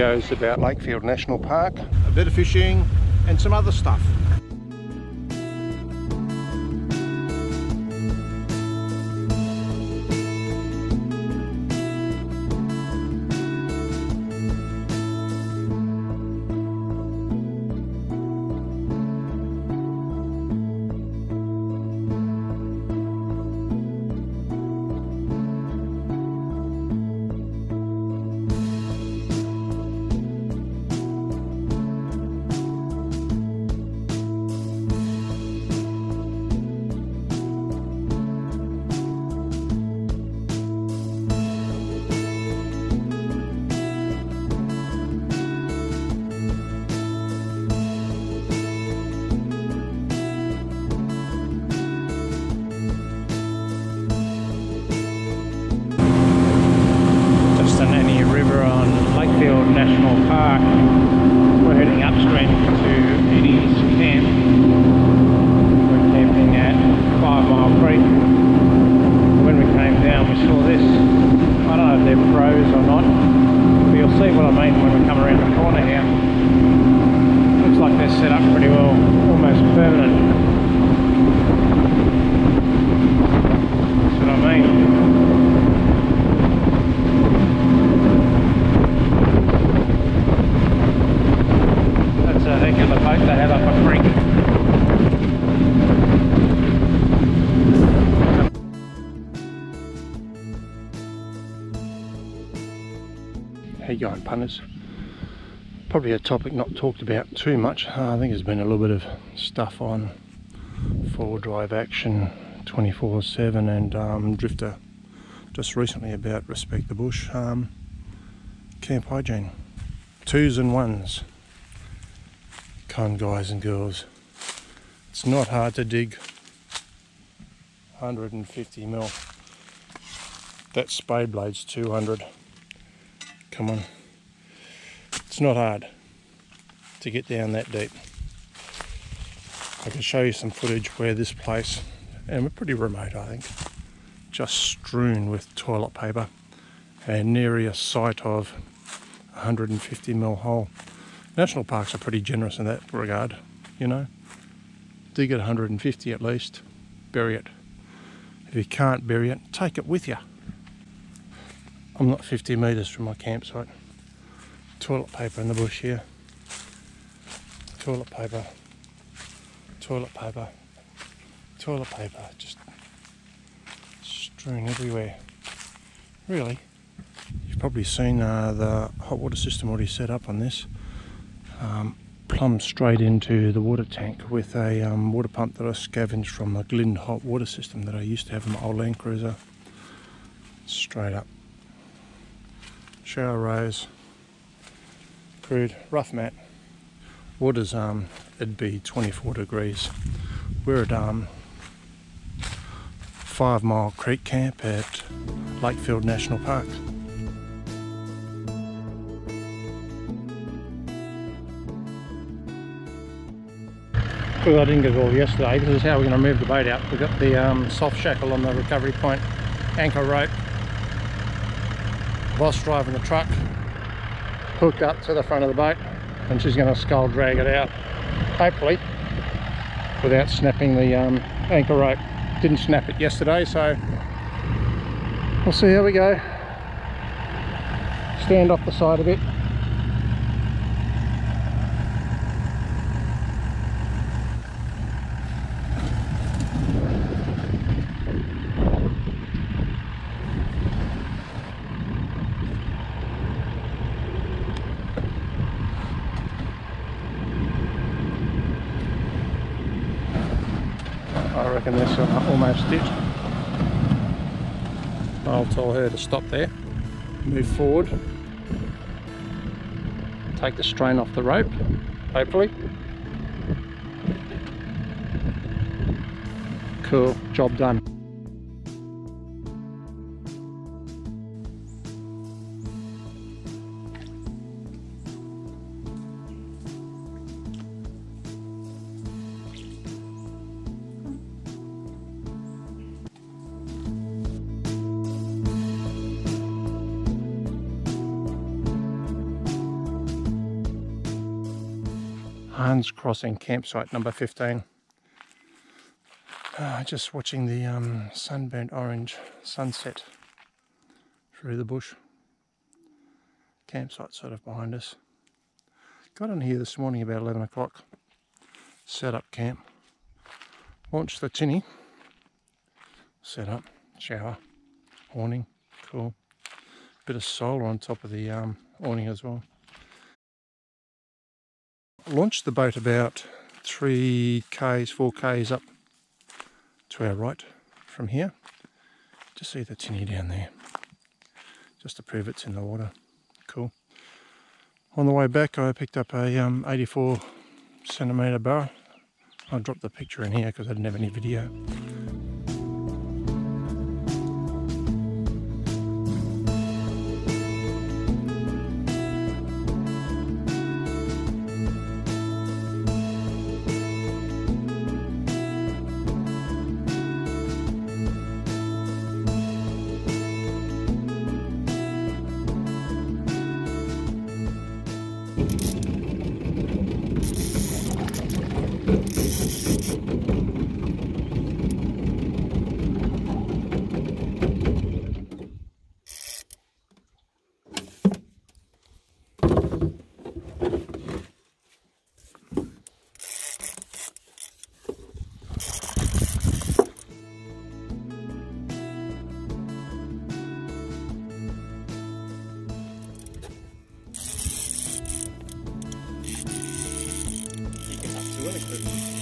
videos about Lakefield National Park, a bit of fishing and some other stuff. Lakefield National Park. We're heading upstream to Eddie's camp. We're camping at 5 Mile Creek. When we came down we saw this. I don't know if they're pros or not, but you'll see what I mean when we come around the corner here. Looks like they're set up pretty well, almost permanent. That's what I mean. How you going, punters? Probably a topic not talked about too much. I think there's been a little bit of stuff on 4-wheel drive action, 24/7, and Drifter just recently about respect the bush, camp hygiene, 2s and 1s. Come on, guys and girls, it's not hard to dig 150 mil. That spade blade's 200. Come on, it's not hard to get down that deep. I can show you some footage where this place, and we're pretty remote I think, just strewn with toilet paper and nary a sight of 150 mil hole. National parks are pretty generous in that regard, you know. Dig at 150 at least, bury it. If you can't bury it, take it with you. I'm not 50 metres from my campsite. Toilet paper in the bush here. Toilet paper. Toilet paper. Toilet paper. Just strewn everywhere. Really. You've probably seen the hot water system already set up on this. Plumb straight into the water tank with a water pump that I scavenged from the Glyn hot water system that I used to have in my old Land Cruiser. Straight up. Shower rows. Crude. Rough mat. Water's, it'd be 24 degrees. We're at 5 Mile Creek Camp at Lakefield National Park. Good, I didn't get it all yesterday. This is how we're going to move the boat out. We've got the soft shackle on the recovery point, anchor rope, boss driving the truck, hooked up to the front of the boat, and she's going to scull drag it out, hopefully, without snapping the anchor rope. Didn't snap it yesterday, so we'll see how we go. Stand off the side a bit. I reckon this almost it. I'll tell her to stop there, move forward, take the strain off the rope, hopefully. Cool, job done. Hanns Crossing campsite number 15. Just watching the sunburnt orange sunset through the bush. Campsite sort of behind us. Got in here this morning about 11 o'clock. Set up camp. Launched the tinny. Set up. Shower. Awning. Cool. Bit of solar on top of the awning as well. Launched the boat about 4 k's up to our right from here. Just see the tinny down there, just to prove it's in the water. Cool. On the way back I picked up a 84 centimetre bar. I dropped the picture in here because I didn't have any video. Thank you.